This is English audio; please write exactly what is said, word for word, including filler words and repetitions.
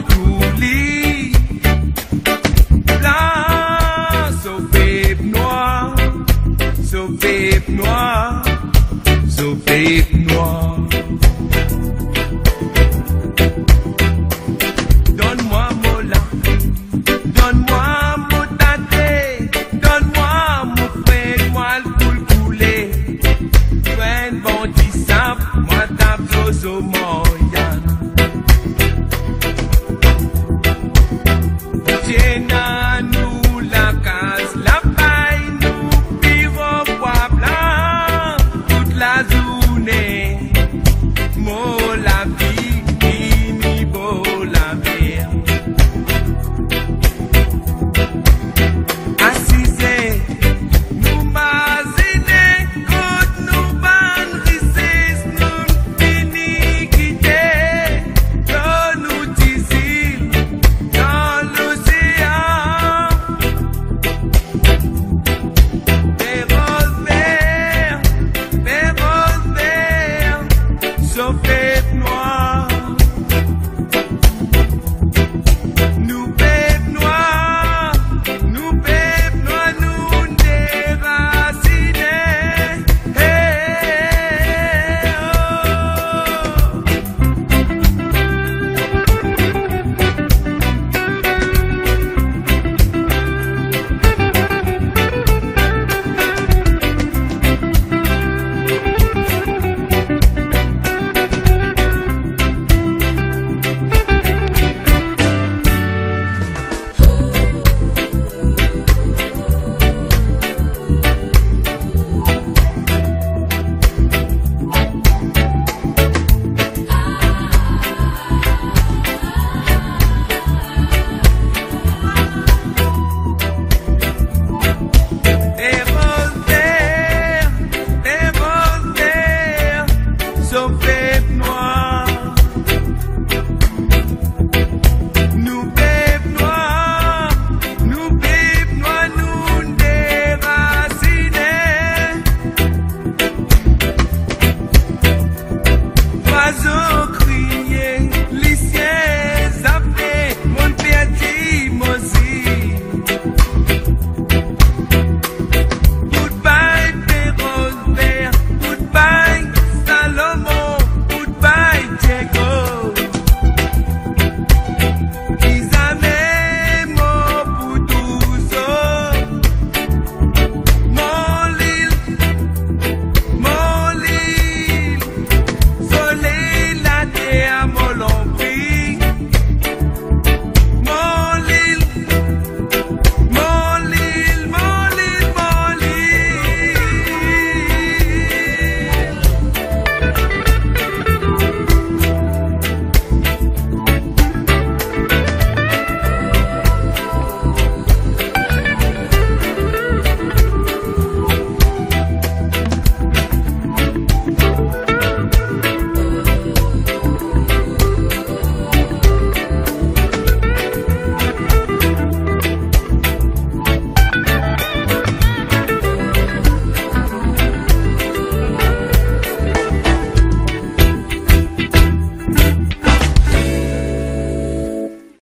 don't you